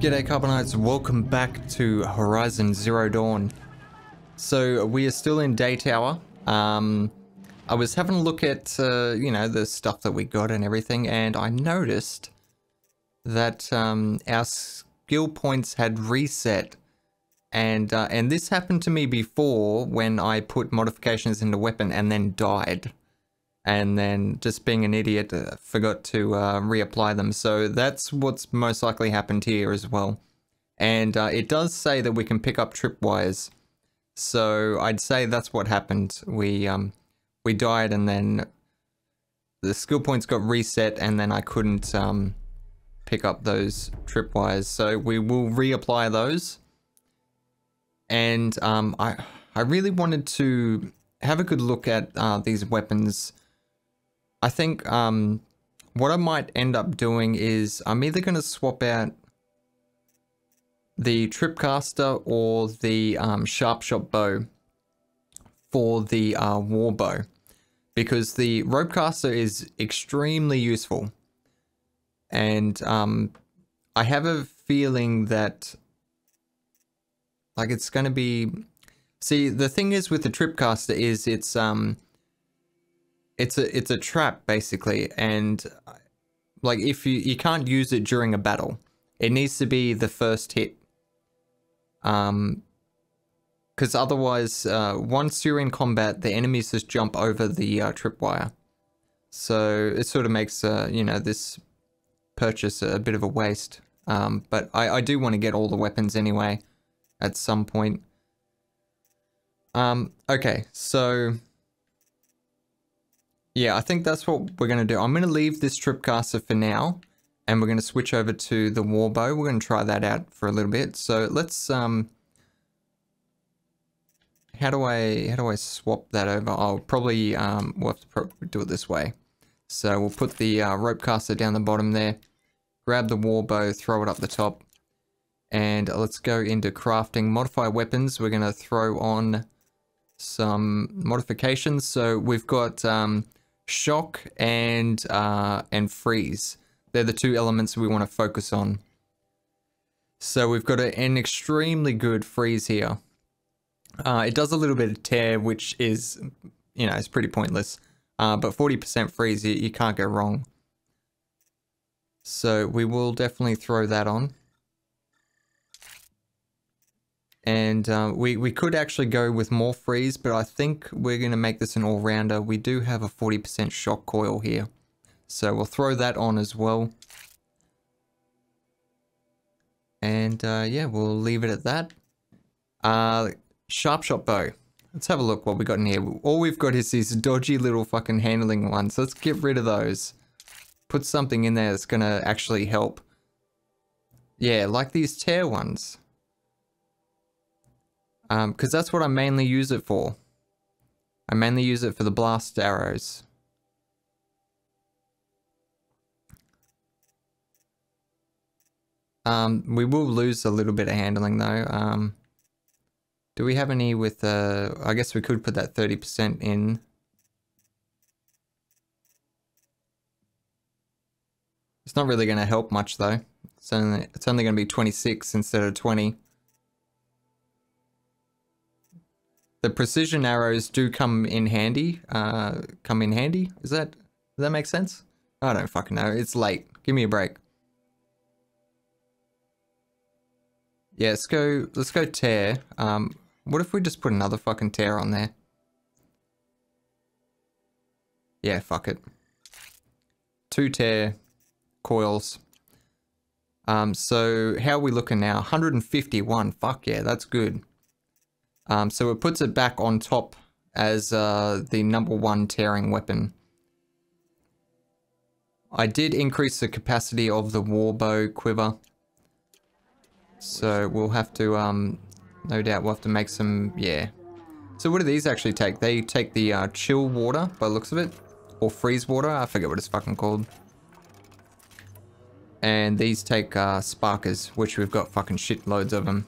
G'day Carbonites, welcome back to Horizon Zero Dawn. So we are still in Day Tower. I was having a look at, you know, the stuff that we got and everything, and I noticed that our skill points had reset. And this happened to me before when I put modifications into weapon and then died. And then just being an idiot, forgot to reapply them. So that's what's most likely happened here as well. And it does say that we can pick up tripwires. So I'd say that's what happened. We died and then the skill points got reset and then I couldn't pick up those tripwires. So we will reapply those. And I really wanted to have a good look at these weapons. I think what I might end up doing is I'm either going to swap out the tripcaster or the sharpshot bow for the war bow, because the ropecaster is extremely useful, and I have a feeling that like it's going to be. See, the thing is with the tripcaster is it's a trap basically, and like if you can't use it during a battle, it needs to be the first hit. Because otherwise, once you're in combat, the enemies just jump over the tripwire, so it sort of makes you know, this purchase a bit of a waste. But I do want to get all the weapons anyway at some point. Okay, so yeah, I think that's what we're going to do. I'm going to leave this tripcaster for now, and we're going to switch over to the war bow. We're going to try that out for a little bit. So let's, how do I swap that over? I'll probably, we'll have to probably do it this way. So we'll put the ropecaster down the bottom there, grab the war bow, throw it up the top, and let's go into crafting, modify weapons. We're going to throw on some modifications. So we've got shock and freeze. They're the two elements we want to focus on. So we've got an extremely good freeze here. It does a little bit of tear, which is, you know, it's pretty pointless. But 40% freeze, you can't go wrong. So we will definitely throw that on. And we could actually go with more freeze, but I think we're going to make this an all-rounder. We do have a 40% shock coil here, so we'll throw that on as well. And yeah, we'll leave it at that. Sharpshot bow. Let's have a look what we got in here. All we've got is these dodgy little fucking handling ones. Let's get rid of those. Put something in there that's going to actually help. Yeah, like these tear ones. Because that's what I mainly use it for. I mainly use it for the blast arrows. We will lose a little bit of handling though. Do we have any with, I guess we could put that 30% in. It's not really going to help much though. It's only going to be 26 instead of 20. The precision arrows do come in handy. Does that make sense? I don't fucking know. It's late. Give me a break. Yeah, let's go tear. What if we just put another fucking tear on there? Yeah, fuck it. 2 tear coils. So how are we looking now? 151. Fuck yeah, that's good. So it puts it back on top as the #1 tearing weapon. I did increase the capacity of the war bow quiver. So we'll have to, no doubt we'll have to make some, yeah. So what do these actually take? They take the chill water by the looks of it. Or freeze water, I forget what it's fucking called. And these take sparkers, which we've got fucking shitloads of them.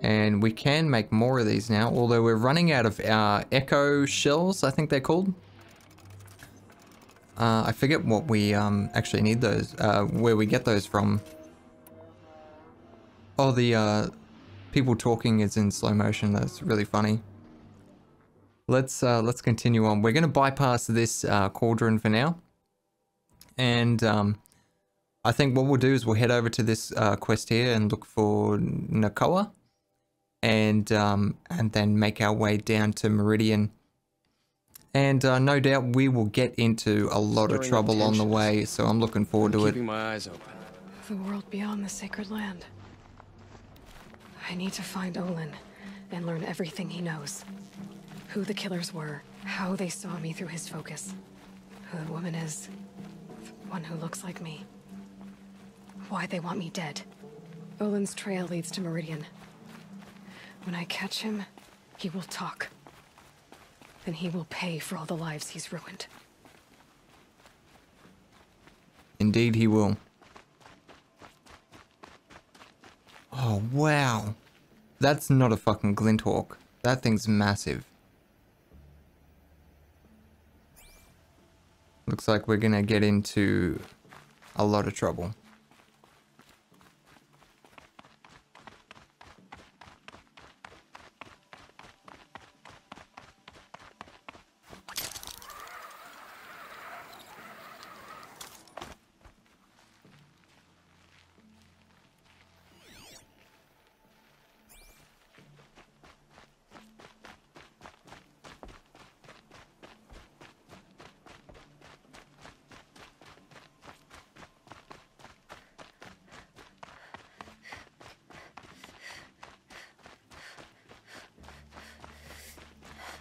And we can make more of these now, although we're running out of our echo shells, I think they're called. I forget what we actually need those, where we get those from. Oh, the people talking is in slow motion. That's really funny. Let's continue on. We're going to bypass this cauldron for now. And I think what we'll do is we'll head over to this quest here and look for Nakoa. And then make our way down to Meridian. And no doubt we will get into a lot of trouble on the way, so I'm looking forward to it. Keeping my eyes open. The world beyond the sacred land. I need to find Olin and learn everything he knows. Who the killers were, how they saw me through his focus, who the woman is, the one who looks like me, why they want me dead. Olin's trail leads to Meridian. When I catch him, he will talk. Then he will pay for all the lives he's ruined. Indeed he will. Oh, wow. That's not a fucking Glinthawk. That thing's massive. Looks like we're gonna get into a lot of trouble.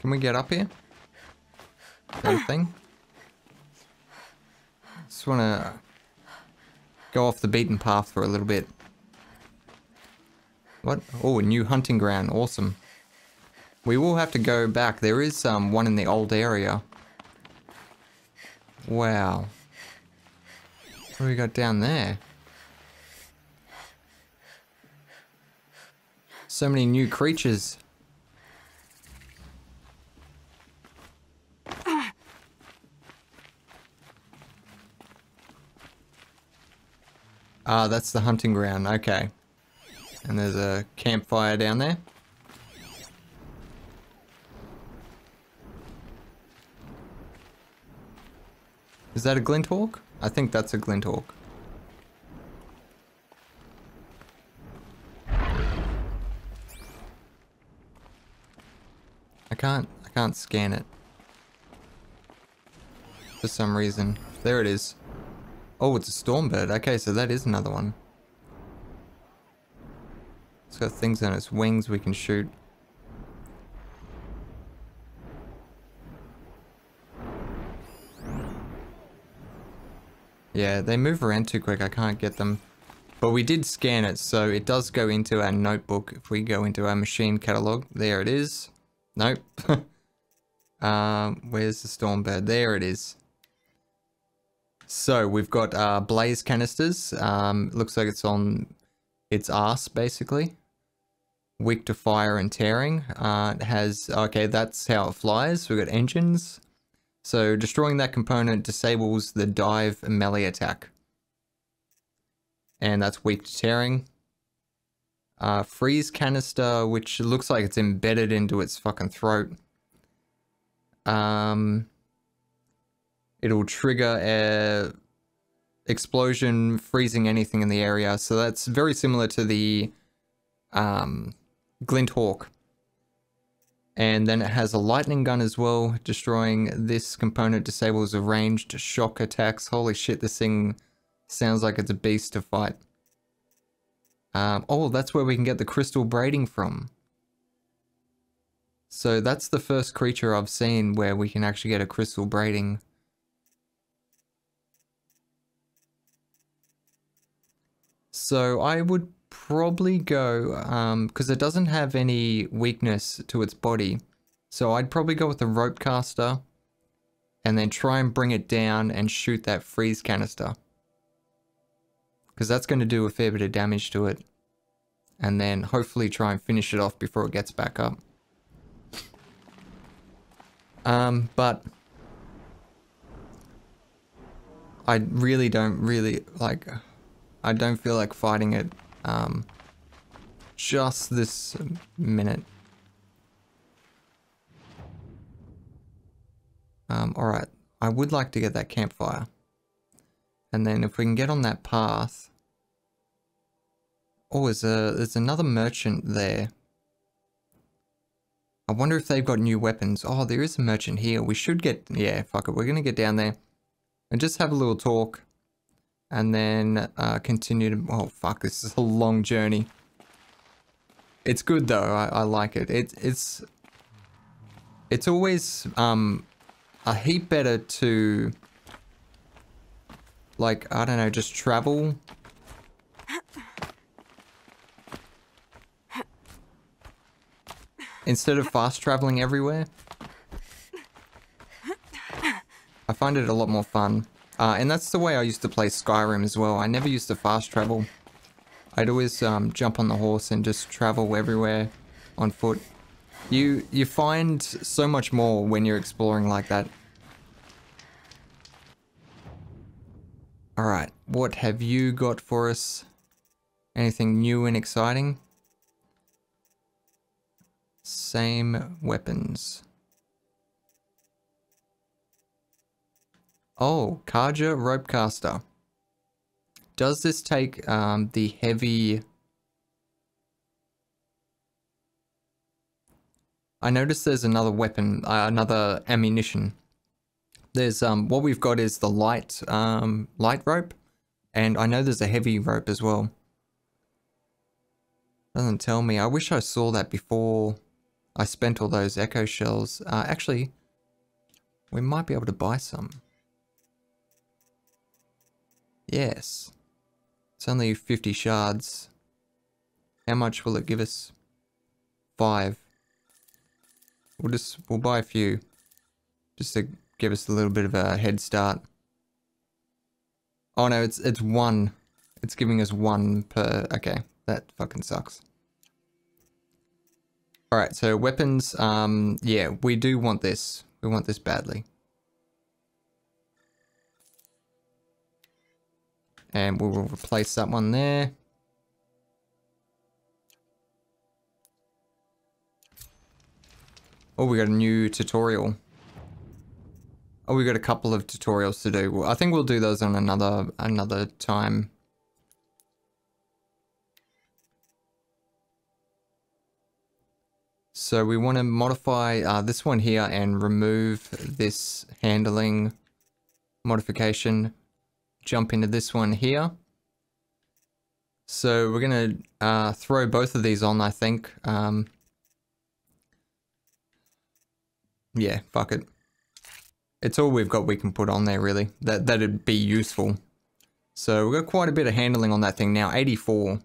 Can we get up here? Anything? Just want to go off the beaten path for a little bit. What? Oh, a new hunting ground. Awesome. We will have to go back. There is one in the old area. Wow. What do we got down there? So many new creatures. Ah, that's the hunting ground, okay. And there's a campfire down there. Is that a Glinthawk? I think that's a Glinthawk. I can't scan it. For some reason. There it is. Oh, it's a Stormbird. Okay, so that is another one. It's got things on its wings we can shoot. Yeah, they move around too quick. I can't get them. But we did scan it, so it does go into our notebook. If we go into our machine catalog, there it is. Nope. Where's the Stormbird? There it is. So we've got blaze canisters, looks like it's on its arse basically. Weak to fire and tearing, it has, okay, that's how it flies. We've got engines. So destroying that component disables the dive melee attack. And that's weak to tearing. Freeze canister, which looks like it's embedded into its fucking throat. It'll trigger an explosion, freezing anything in the area. So that's very similar to the Glinthawk. And then it has a lightning gun as well. Destroying this component disables a ranged shock attacks. Holy shit, this thing sounds like it's a beast to fight. Oh, that's where we can get the crystal braiding from. So that's the first creature I've seen where we can actually get a crystal braiding. So I would probably go, because it doesn't have any weakness to its body. So I'd probably go with the rope caster and then try and bring it down and shoot that freeze canister. Because that's going to do a fair bit of damage to it. And then hopefully try and finish it off before it gets back up. But I really don't like, I don't feel like fighting it just this minute. Alright, I would like to get that campfire. And then if we can get on that path... Oh, there's another merchant there. I wonder if they've got new weapons. Oh, there is a merchant here. We should get... Yeah, fuck it. We're going to get down there and just have a little talk. And then continue to... Oh, fuck. This is a long journey. It's good, though. I like it. It's always... a heap better to, like, I don't know, just travel. Instead of fast traveling everywhere. I find it a lot more fun. And that's the way I used to play Skyrim as well. I never used to fast travel. I'd always jump on the horse and just travel everywhere on foot. You find so much more when you're exploring like that. Alright, what have you got for us? Anything new and exciting? Same weapons. Oh, Carja Ropecaster. Does this take the heavy... I noticed there's another weapon, another ammunition. There's, what we've got is the light, light rope. And I know there's a heavy rope as well. Doesn't tell me. I wish I saw that before I spent all those echo shells. Actually, we might be able to buy some. Yes. It's only 50 shards. How much will it give us? 5. We'll buy a few, just to give us a little bit of a head start. Oh no, it's 1. It's giving us 1 per, okay, that fucking sucks. Alright, so weapons, yeah, we do want this. We want this badly. And we will replace that one there. Oh, we got a new tutorial. Oh, we got a couple of tutorials to do. Well, I think we'll do those on another time. So we want to modify this one here and remove this handling modification. Jump into this one here. So we're gonna throw both of these on, I think. Yeah, fuck it. It's all we've got we can put on there, really. That'd be useful. So we've got quite a bit of handling on that thing now. 84.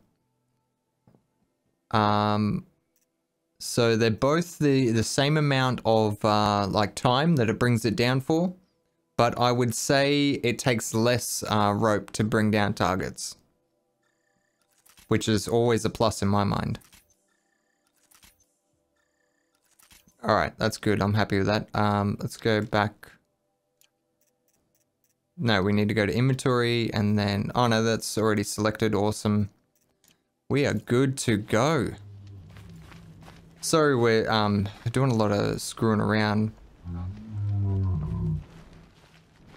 So they're both the same amount of, like, time that it brings it down for. But I would say it takes less rope to bring down targets. Which is always a plus in my mind. Alright, that's good. I'm happy with that. Let's go back. No, we need to go to inventory and then... Oh no, that's already selected. Awesome. We are good to go. Sorry, we're doing a lot of screwing around.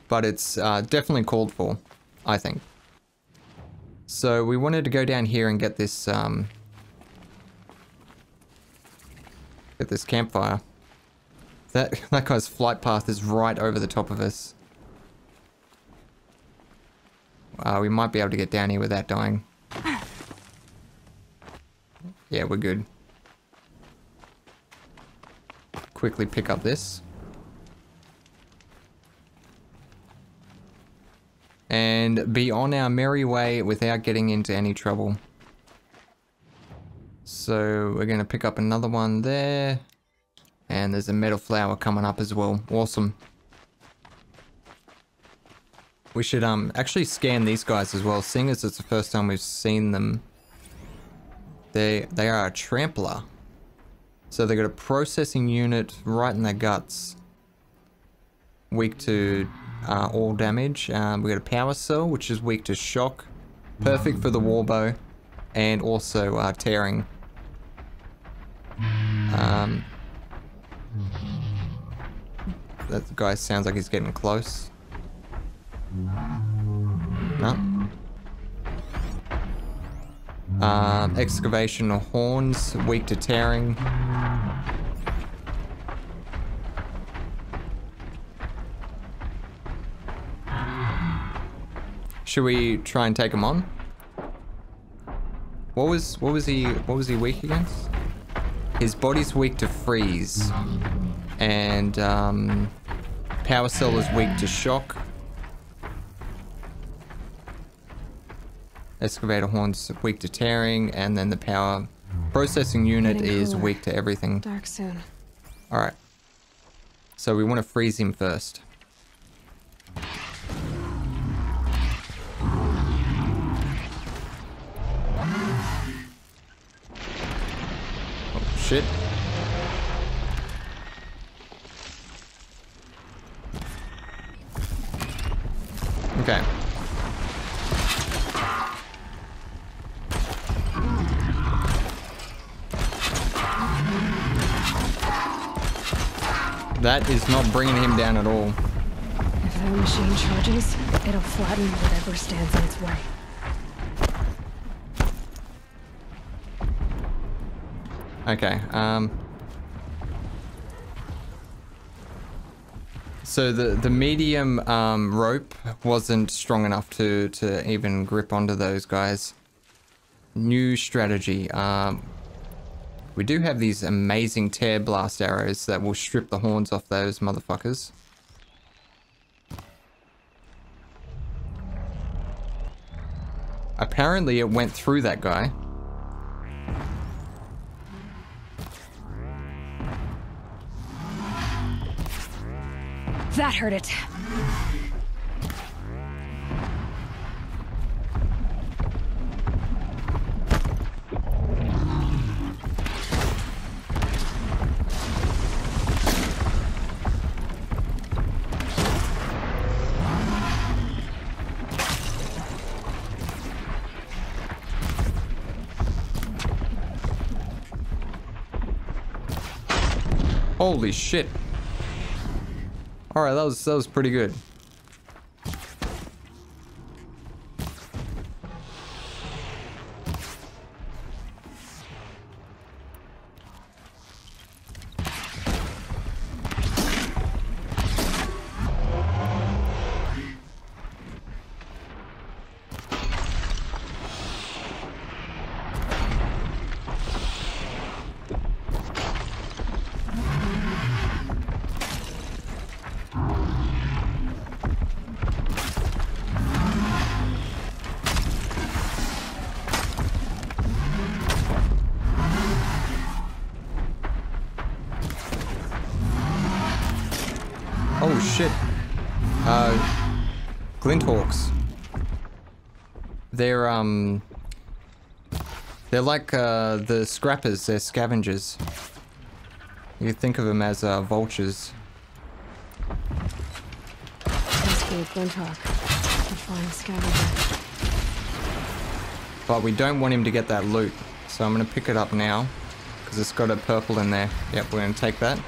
But it's definitely called for, I think. So we wanted to go down here and get this... At this campfire. That guy's flight path is right over the top of us. We might be able to get down here without dying. Yeah, we're good. Quickly pick up this. And be on our merry way without getting into any trouble. So we're going to pick up another one there. And there's a metal flower coming up as well. Awesome. We should actually scan these guys as well, seeing as it's the first time we've seen them. They are a trampler. So they've got a processing unit right in their guts. Weak to all damage. We got a power cell, which is weak to shock, perfect for the warbow, and also tearing. That guy sounds like he's getting close. No. Excavation or horns, weak to tearing. Should we try and take him on? What was he weak against? His body's weak to freeze, and power cell is weak to shock. Excavator horns weak to tearing, and then the power processing unit is weak to everything. Dark soon. All right. So we want to freeze him first. Oh shit. Okay. That is not bringing him down at all. If that machine charges, it'll flatten whatever stands in its way. Okay, so the medium rope wasn't strong enough to even grip onto those guys. New strategy. We do have these amazing tear blast arrows that will strip the horns off those motherfuckers. Apparently it went through that guy. That hurt it. Holy shit. Alright, that was pretty good. Glinthawks. They're like the scrappers. They're scavengers. You think of them as vultures. Must be a Glinthawk, a flying scavenger. But we don't want him to get that loot, so I'm gonna pick it up now because it's got a purple in there. Yep, we're gonna take that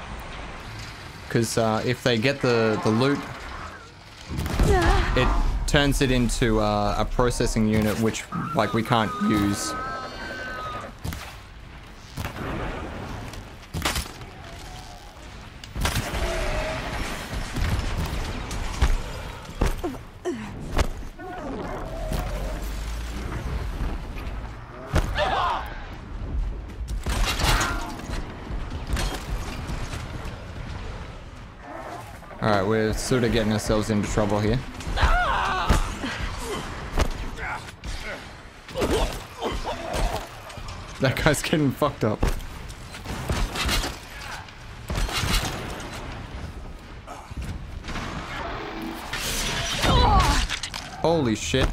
because if they get the loot, it turns it into a processing unit, which, like, we can't use. Alright, we're sort of getting ourselves into trouble here. That guy's getting fucked up. Holy shit.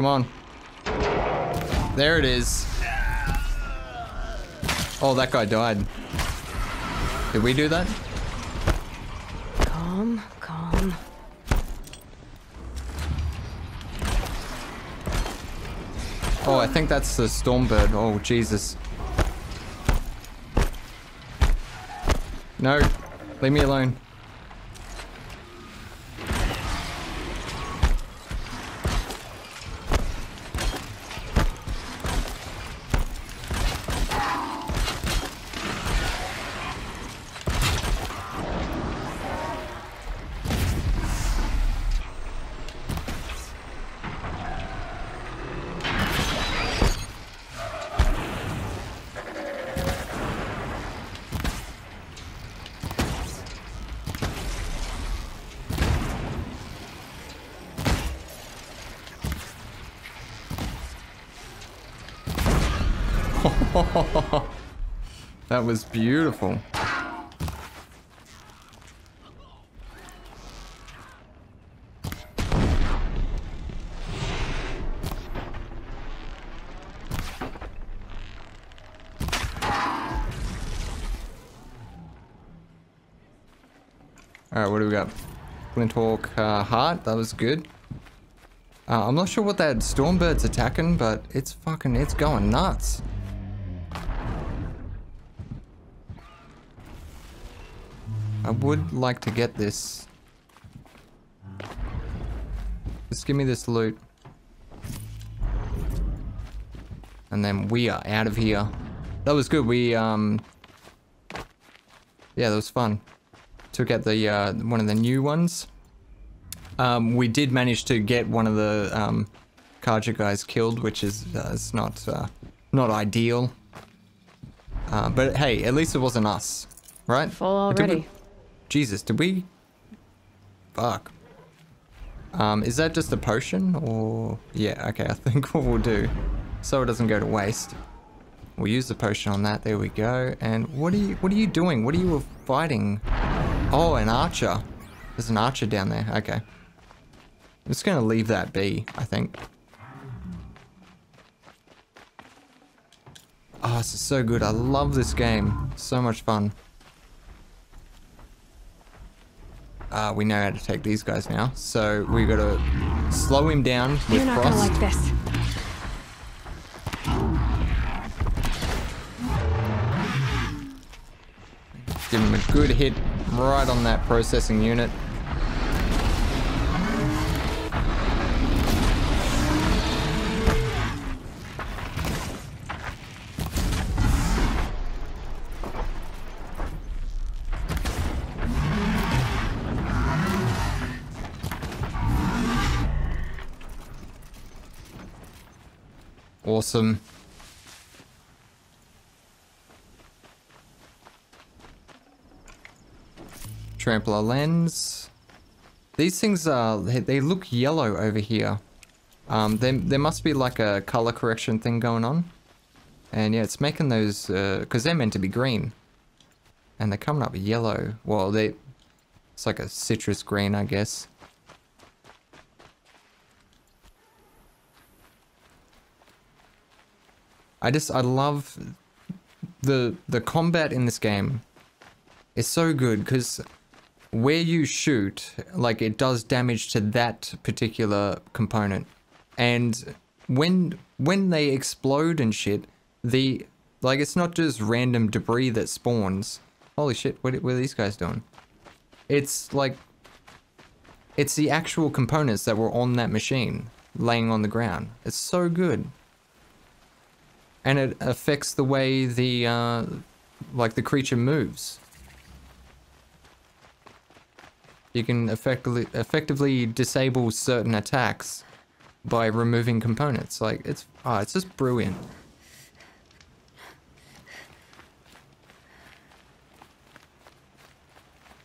Come on. There it is. Oh, that guy died. Did we do that? Calm, calm. Oh, I think that's the Stormbird. Oh, Jesus. No, leave me alone. That was beautiful. Alright, what do we got? Glinthawk heart, that was good. I'm not sure what that Stormbird's attacking, but it's fucking, it's going nuts. I would like to get this. Just give me this loot. And then we are out of here. That was good. We, yeah, that was fun. Took out the, one of the new ones. We did manage to get one of the, Carja guys killed, which is, it's not, not ideal. But hey, at least it wasn't us, right? Full already. Jesus, did we? Fuck. Is that just a potion or? Yeah, okay, I think what we'll do, so it doesn't go to waste, we'll use the potion on that, there we go. And what are you doing? What are you fighting? Oh, an archer. There's an archer down there, okay. I'm just gonna leave that be, I think. Oh, this is so good, I love this game. So much fun. We know how to take these guys now, so we gotta slow him down with frost. You're not gonna like this. Give him a good hit right on that processing unit. Awesome. Trampler lens. These things are, they look yellow over here. There must be like a color correction thing going on. And yeah, it's making those, because they're meant to be green. And they're coming up yellow. Well, it's like a citrus green, I guess. I love the combat in this game. It's so good because where you shoot, like, it does damage to that particular component. And when they explode and shit, like, it's not just random debris that spawns. Holy shit, what are these guys doing? It's like, it's the actual components that were on that machine laying on the ground. It's so good. And it affects the way the, like, the creature moves. You can effectively disable certain attacks by removing components. Like, it's just brilliant.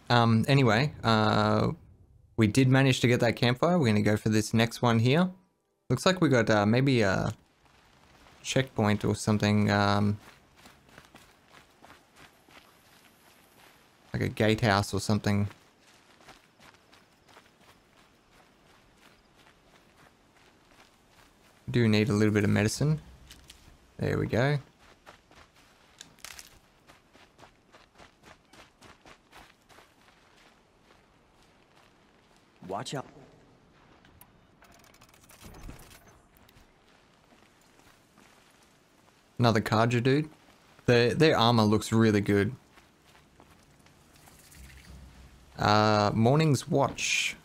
Anyway, we did manage to get that campfire. We're gonna go for this next one here. Looks like we got, maybe, checkpoint or something, like a gatehouse or something. do need a little bit of medicine. There we go. Watch out. Another Carja dude. Their armor looks really good. Morning's Watch.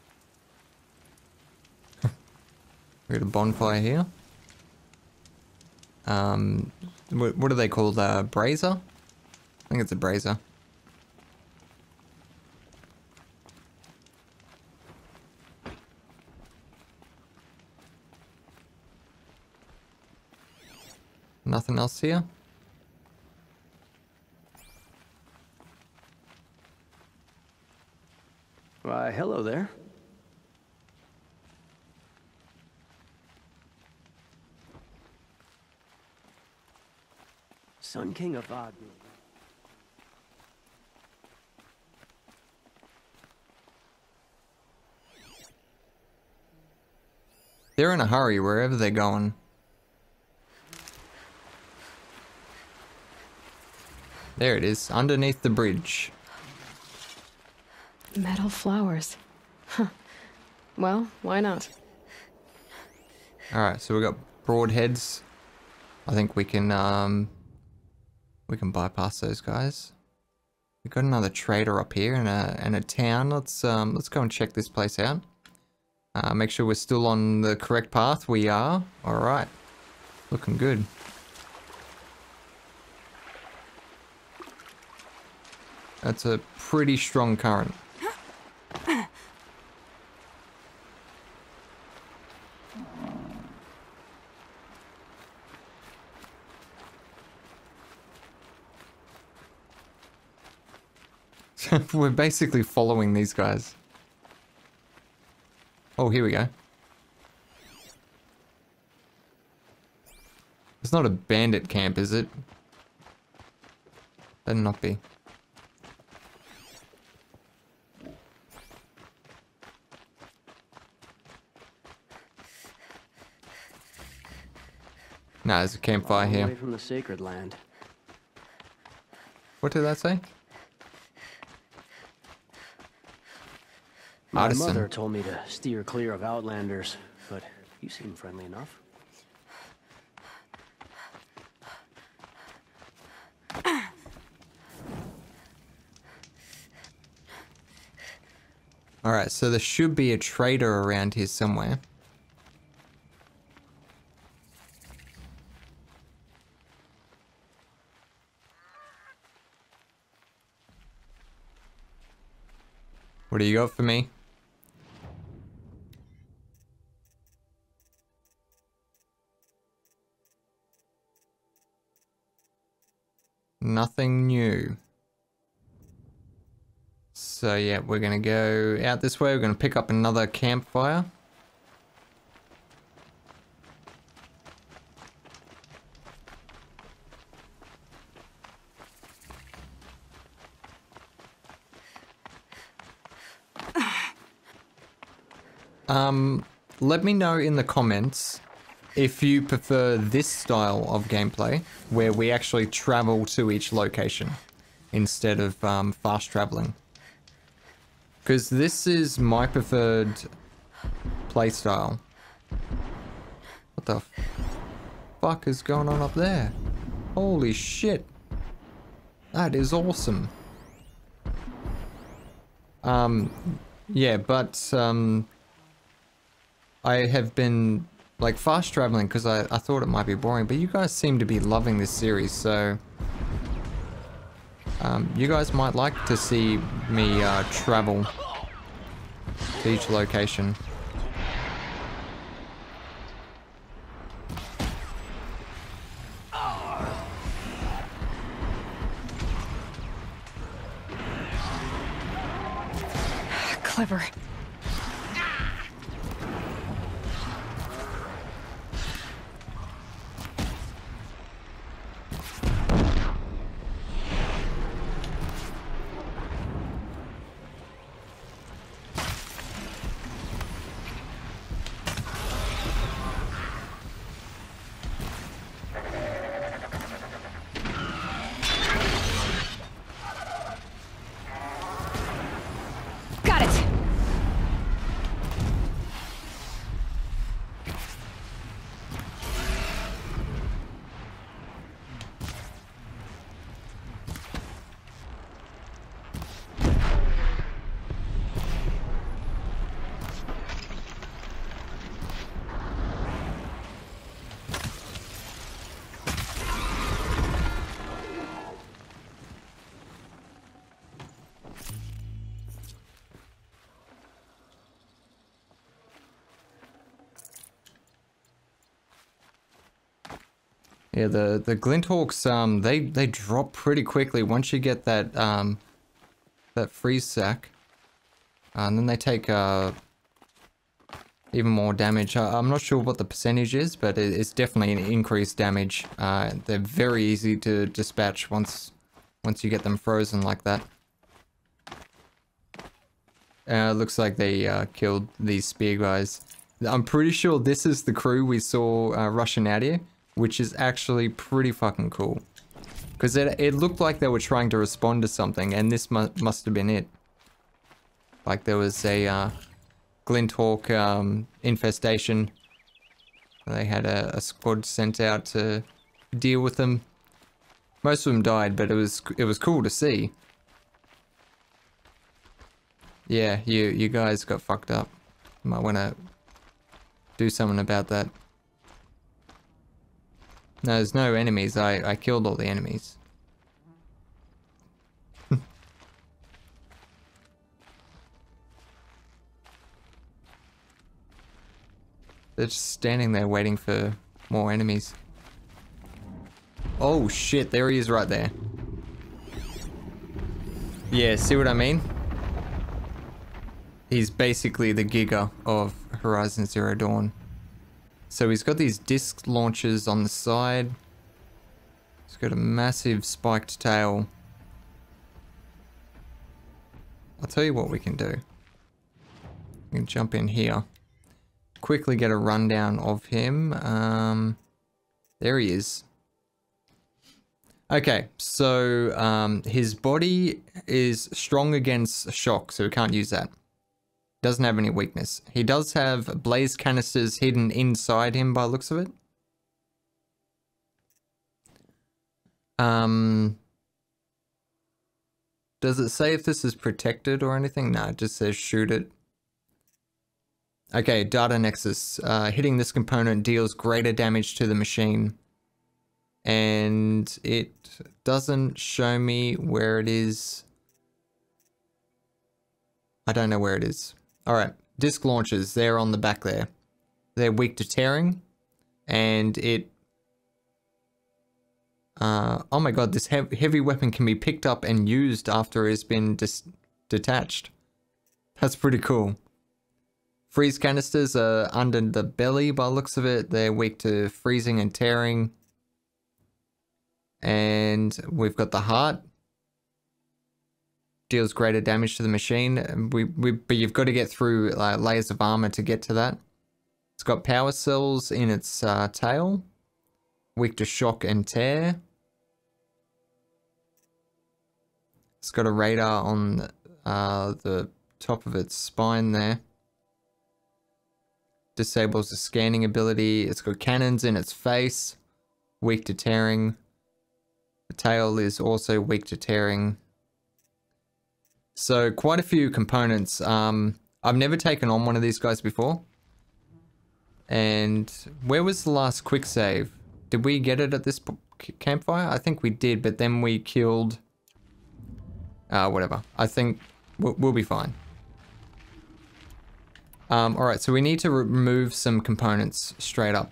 We got a bonfire here. What do they call the brazier? I think it's a brazier. Nothing else here. Why, hello there. Sun King of Odd. They're in a hurry wherever they're going. There it is, underneath the bridge. Metal flowers. Huh. Well, why not? Alright, so we got broadheads. I think we can bypass those guys. We got another trader up here in a town. Let's go and check this place out. Make sure we're still on the correct path. We are. Alright. Looking good. That's a pretty strong current. We're basically following these guys. Oh, here we go. It's not a bandit camp, is it? Better not be. No, there's a campfire here. Away from the sacred land. What did that say? My Artisan. Mother told me to steer clear of outlanders, but you seem friendly enough. All right, so there should be a trader around here somewhere. What do you got for me? Nothing new. So yeah, we're gonna go out this way. We're gonna pick up another campfire. Let me know in the comments if you prefer this style of gameplay where we actually travel to each location instead of fast traveling, because this is my preferred play style. What the fuck is going on up there? Holy shit, that is awesome. Yeah, but I have been like fast traveling because I thought it might be boring, but you guys seem to be loving this series, so you guys might like to see me travel to each location. Clever. Yeah, the Glinthawks, they drop pretty quickly once you get that, that freeze sack. And then they take, even more damage. I'm not sure what the percentage is, but it's definitely an increased damage. They're very easy to dispatch once you get them frozen like that. Looks like they killed these spear guys. I'm pretty sure this is the crew we saw rushing out here, which is actually pretty fucking cool. Because it looked like they were trying to respond to something, and this must have been it. Like there was a Glinthawk infestation. They had a squad sent out to deal with them. Most of them died, but it was cool to see. Yeah, you guys got fucked up. Might want to do something about that. No, there's no enemies. I killed all the enemies. They're just standing there waiting for more enemies. Oh shit, there he is right there. Yeah, see what I mean? He's basically the Giga of Horizon Zero Dawn. So he's got these disc launchers on the side. He's got a massive spiked tail. I'll tell you what we can do. We can jump in here. Quickly get a rundown of him. There he is. Okay, so his body is strong against shock, so we can't use that. Doesn't have any weakness. He does have blaze canisters hidden inside him by the looks of it. Does it say if this is protected or anything? No, it just says shoot it. Okay, data nexus. Hitting this component deals greater damage to the machine. And it doesn't show me where it is. I don't know where it is. Alright, disc launchers. They're on the back there. They're weak to tearing. And it... oh my god, this heavy weapon can be picked up and used after it's been detached. That's pretty cool. Freeze canisters are under the belly by the looks of it. They're weak to freezing and tearing. And we've got the heart. Deals greater damage to the machine. But you've got to get through layers of armor to get to that. It's got power cells in its tail. Weak to shock and tear. It's got a radar on the top of its spine there. Disables the scanning ability. It's got cannons in its face. Weak to tearing. The tail is also weak to tearing. So quite a few components. I've never taken on one of these guys before. And where was the last quick save? Did we get it at this campfire? I think we did, but then we killed... whatever. I think we'll be fine. Alright, so we need to remove some components straight up.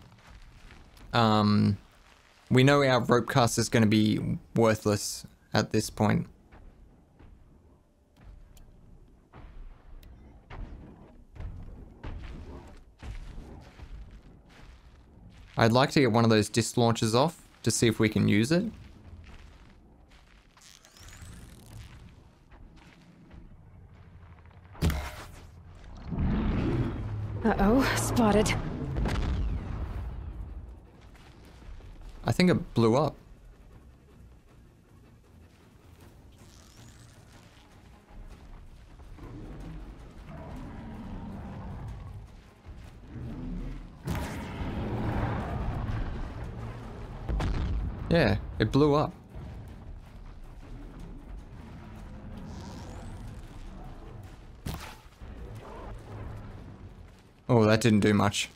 We know our rope cast is going to be worthless at this point. I'd like to get one of those disc launchers off to see if we can use it. Uh-oh, spotted. I think it blew up. Yeah, it blew up. Oh, that didn't do much.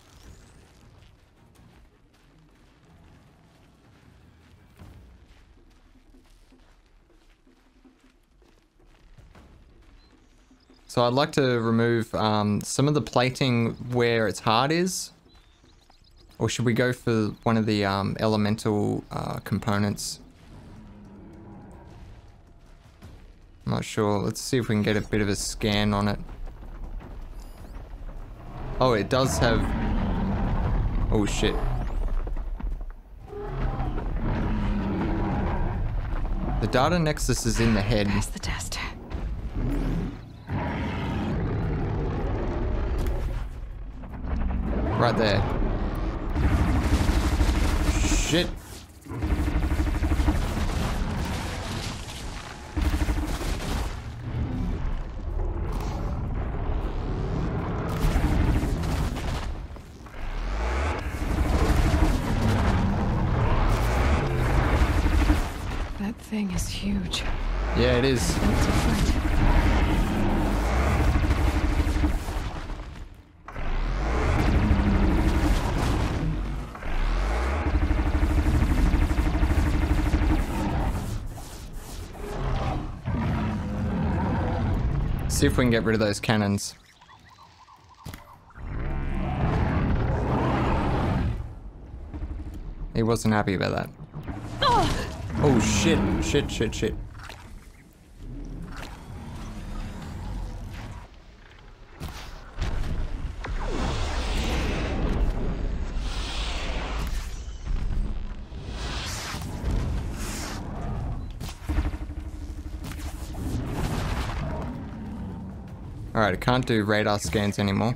So I'd like to remove some of the plating where its heart is. Or should we go for one of the elemental components? I'm not sure. Let's see if we can get a bit of a scan on it. Oh, it does have... Oh, shit. The data nexus is in the head. Pass the test. Right there. Shit. That thing is huge. Yeah, it is. See if we can get rid of those cannons. He wasn't happy about that. Oh shit, shit, shit, shit. Alright, I can't do radar scans anymore.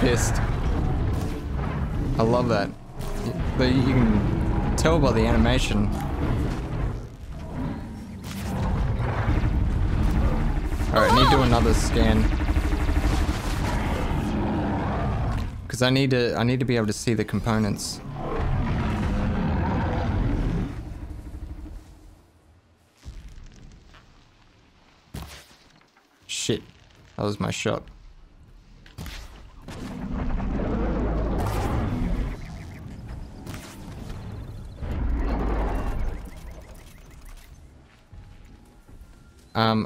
Pissed. I love that. You can tell by the animation. Alright, need to do another scan. Because I need to be able to see the components. Shit. That was my shot.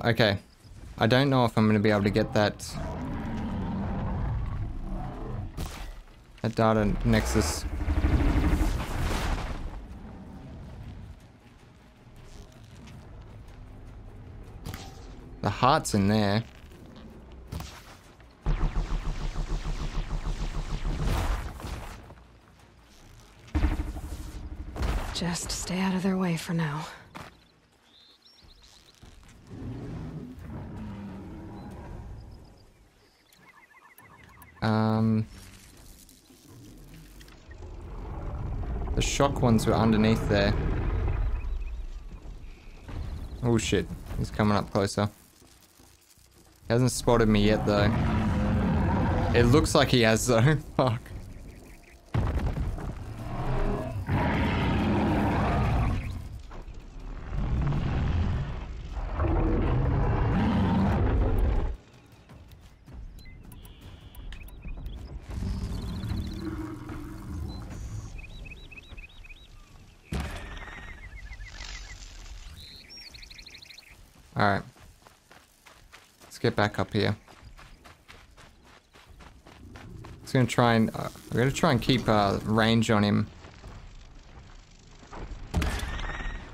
Okay. I don't know if I'm going to be able to get that data nexus. The heart's in there. Just stay out of their way for now. The shock ones were underneath there. Oh shit, he's coming up closer. He hasn't spotted me yet though. It looks like he has though. Fuck. Alright, let's get back up here. It's gonna try and we're gonna try and keep range on him.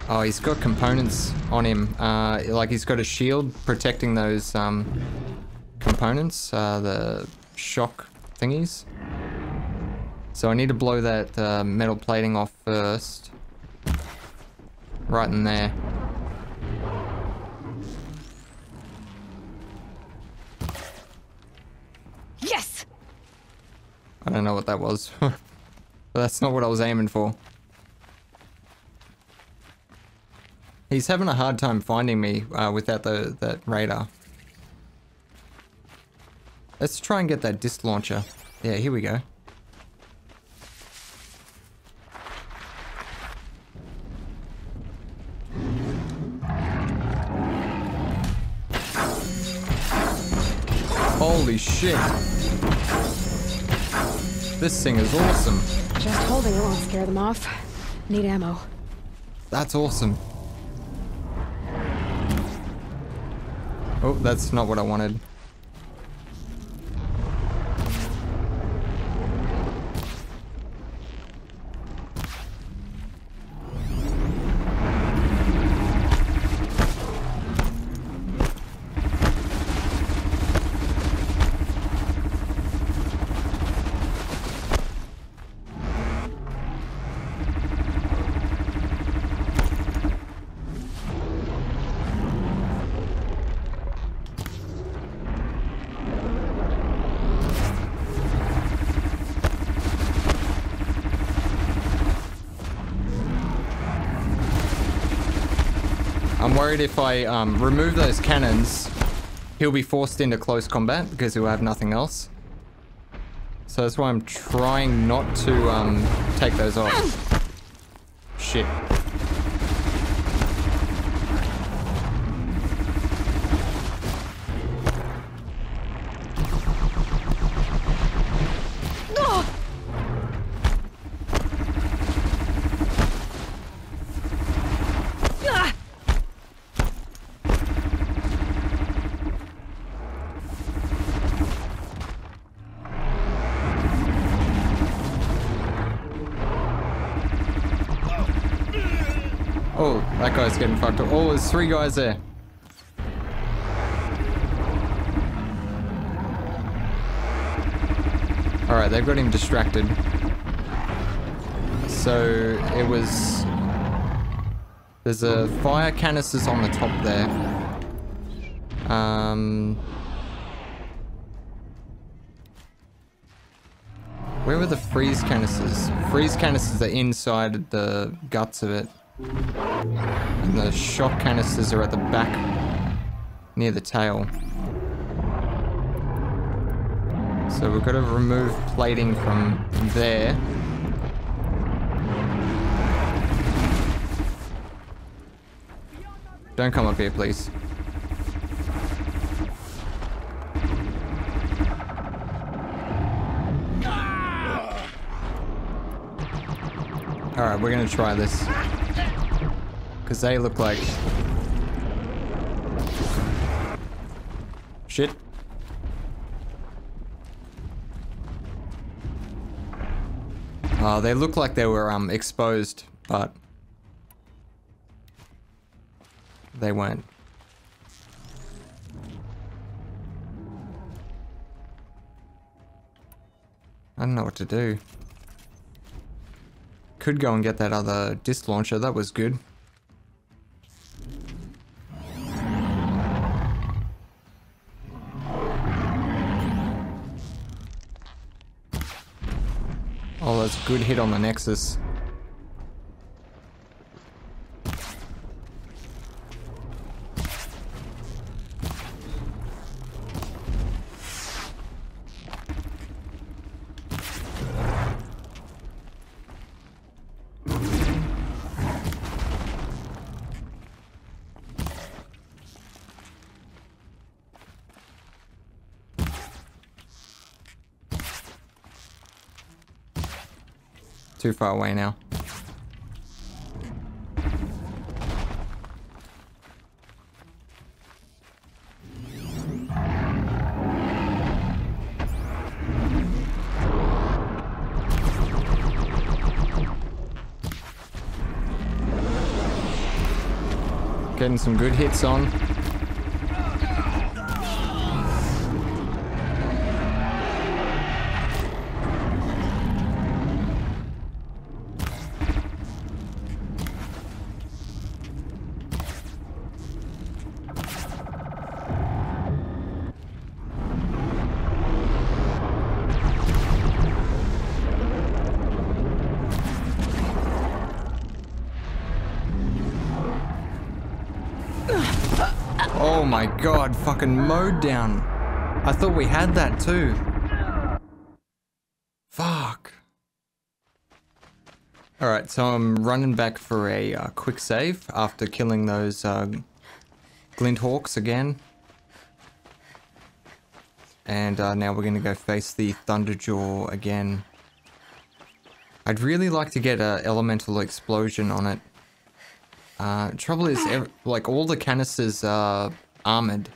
Oh, he's got components on him. Like he's got a shield protecting those components, the shock thingies. So I need to blow that metal plating off first. Right in there. I don't know what that was. But that's not what I was aiming for. He's having a hard time finding me without that radar. Let's try and get that disc launcher. Yeah, here we go. Holy shit. This thing is awesome. Just holding it won't scare them off. Need ammo. That's awesome. Oh, that's not what I wanted. I'm worried if I remove those cannons, he'll be forced into close combat because he'll have nothing else. So that's why I'm trying not to take those off. Shit. Guy's getting fucked up. Oh, there's three guys there. Alright, they've got him distracted. So, it was... There's a fire canisters on the top there. Where were the freeze canisters? Freeze canisters are inside the guts of it. And the shock canisters are at the back, near the tail. So we've got to remove plating from there. Don't come up here, please. Alright, we're going to try this. Because they look like... shit. Oh, they look like they were exposed, but... they weren't. I don't know what to do. Could go and get that other disc launcher, that was good. Oh, that's a good hit on the Nexus. Too far away now. Getting some good hits on. God, fucking mowed down. I thought we had that too. Fuck. Alright, so I'm running back for a quick save after killing those Glinthawks again. And now we're going to go face the Thunderjaw again. I'd really like to get an elemental explosion on it. Trouble is, like, all the canisters are armoured.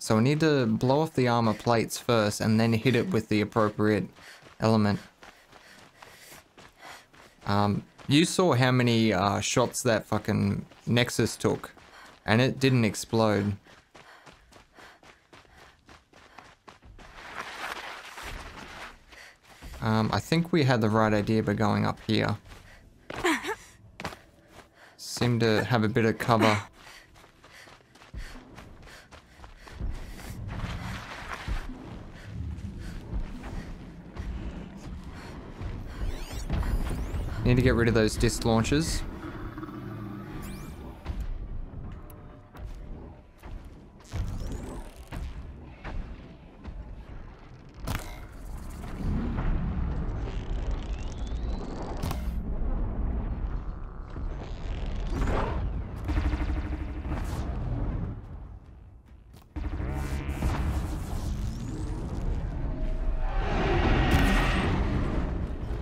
So I need to blow off the armour plates first and then hit it with the appropriate element. You saw how many shots that fucking Nexus took. And it didn't explode. I think we had the right idea by going up here. Seem to have a bit of cover. Need to get rid of those disc launchers.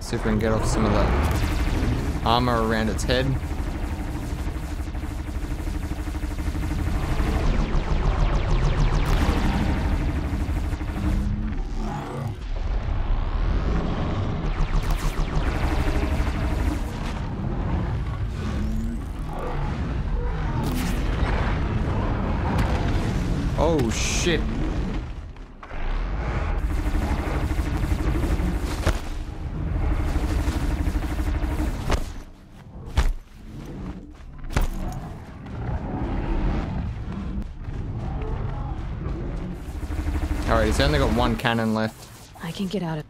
See if we can get off some of the armor around its head. Oh shit. Alright, he's only got one cannon left. I can get out of.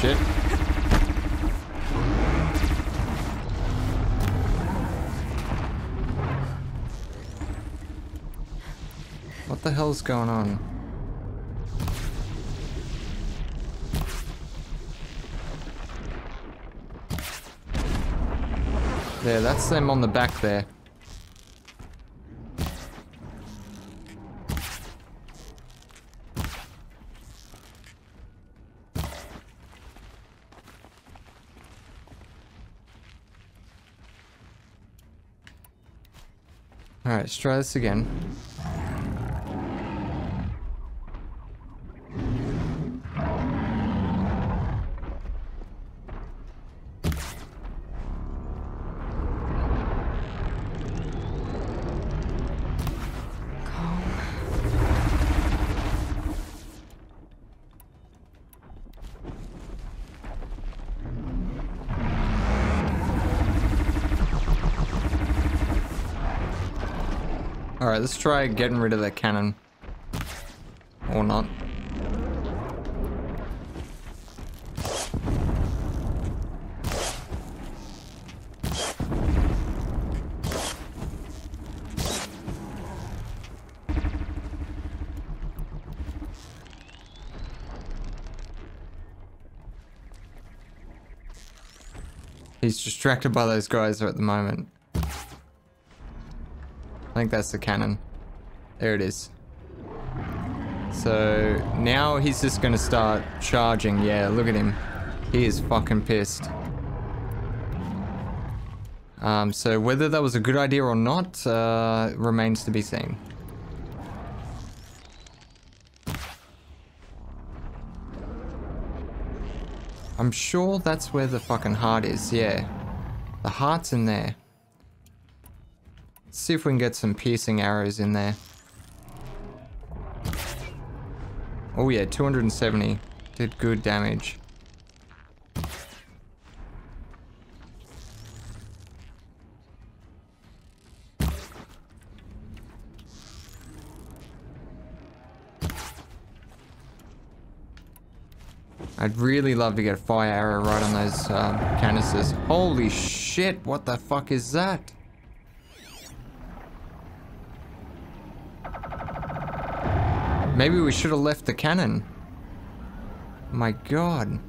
Shit. What the hell's going on? There, that's them on the back there. Alright, let's try this again. Alright, let's try getting rid of that cannon. Or not. He's distracted by those guys at the moment. I think that's the cannon. There it is. So now he's just gonna start charging. Yeah, look at him. He is fucking pissed. So whether that was a good idea or not remains to be seen. I'm sure that's where the fucking heart is, yeah. The heart's in there. Let's see if we can get some piercing arrows in there. Oh yeah, 270. Did good damage. I'd really love to get a fire arrow right on those canisters. Holy shit, what the fuck is that? Maybe we should have left the cannon. My god.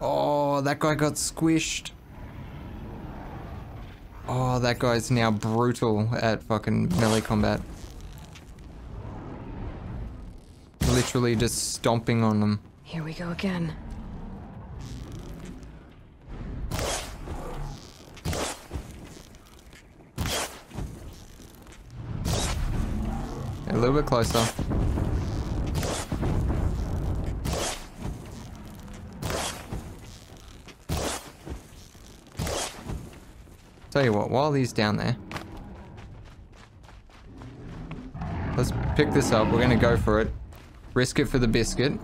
Oh, that guy got squished. Oh, that guy's now brutal at fucking melee combat. Literally just stomping on them. Here we go again. A little bit closer. Tell you what, while he's down there, let's pick this up. We're gonna go for it. Risk it for the biscuit.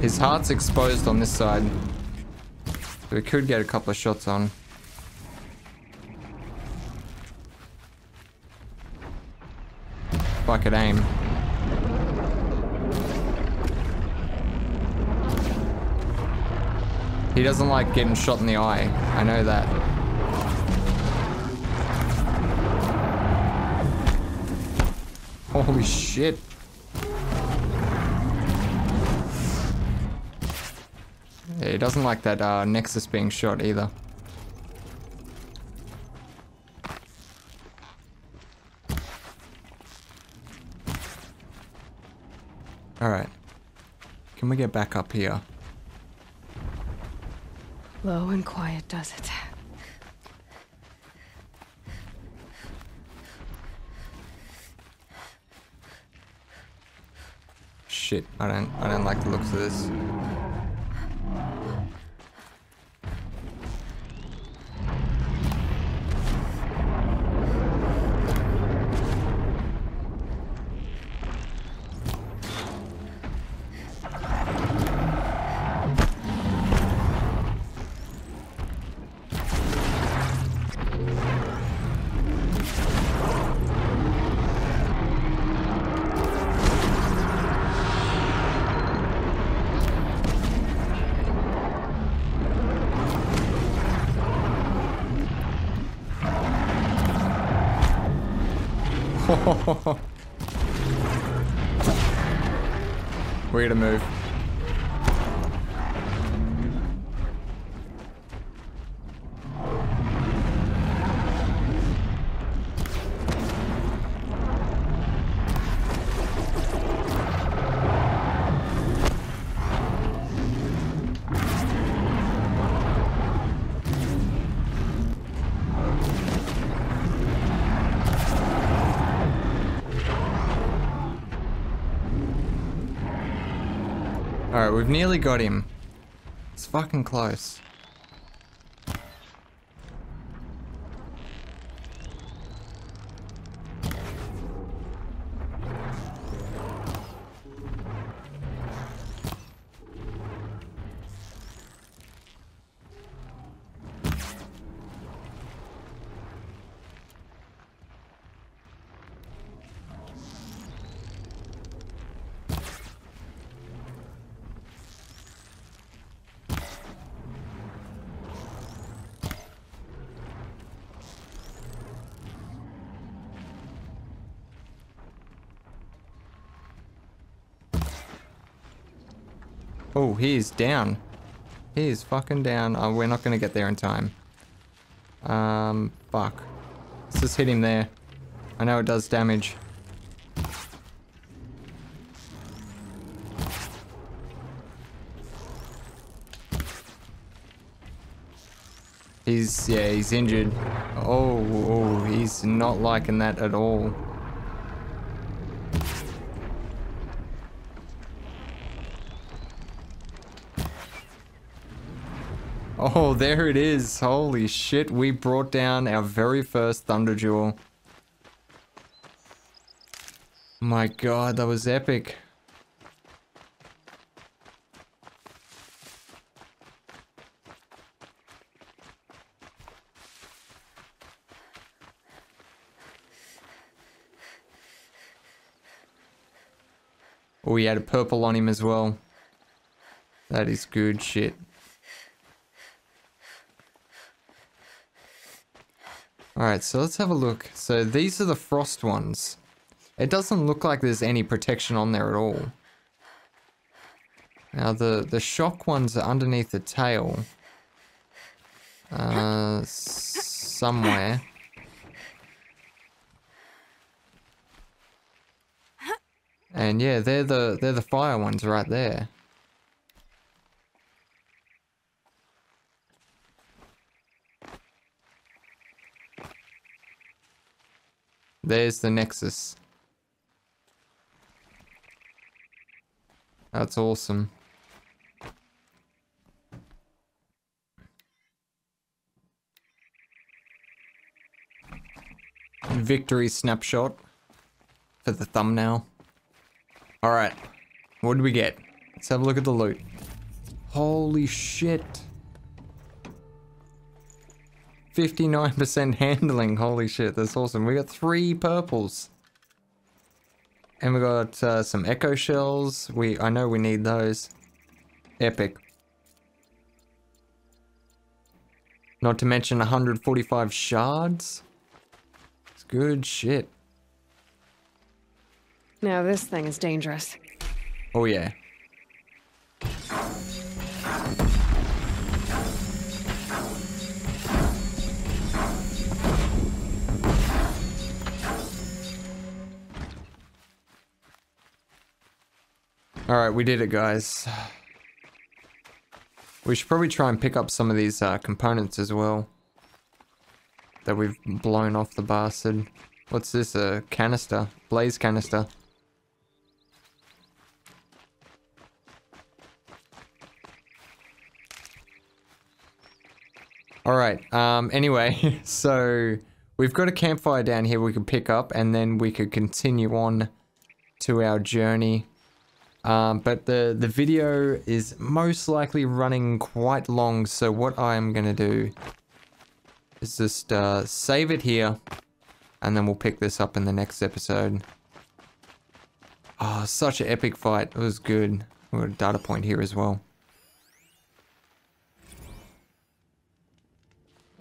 His heart's exposed on this side, so we could get a couple of shots on. Bucket aim. He doesn't like getting shot in the eye, I know that. Holy shit. He doesn't like that Nexus being shot either. Alright. Can we get back up here? Low and quiet does it. Shit, I don't like the looks of this. We're gonna move. We've nearly got him. It's fucking close. Oh, he is down. He is fucking down. Oh, we're not going to get there in time. Fuck. Let's just hit him there. I know it does damage. He's, yeah, he's injured. Oh, oh, he's not liking that at all. Oh, there it is. Holy shit, we brought down our very first Thunderjaw. My god, that was epic. Oh, he had a purple on him as well. That is good shit. Alright, so let's have a look. So these are the frost ones. It doesn't look like there's any protection on there at all. Now the shock ones are underneath the tail. Somewhere. And yeah, they're the fire ones right there. There's the Nexus. That's awesome. Victory snapshot for the thumbnail. Alright, what did we get? Let's have a look at the loot. Holy shit. 59% handling, holy shit, that's awesome. We got 3 purples. And we got some echo shells. I know we need those. Epic. Not to mention 145 shards. It's good shit. Now this thing is dangerous. Oh yeah. Alright, we did it, guys. We should probably try and pick up some of these components as well. That we've blown off the bastard. What's this? A canister. Blaze canister. Alright, anyway. So, we've got a campfire down here we could pick up. And then we could continue on to our journey. But the video is most likely running quite long, so what I'm gonna do is just save it here, and then we'll pick this up in the next episode. Oh, such an epic fight. It was good. We've got a data point here as well.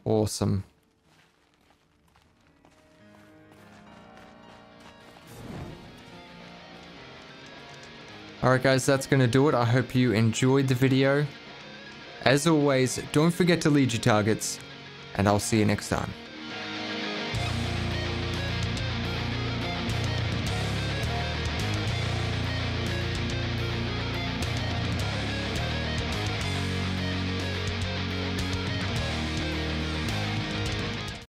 Awesome. Alright guys, that's going to do it. I hope you enjoyed the video. As always, don't forget to lead your targets, and I'll see you next time.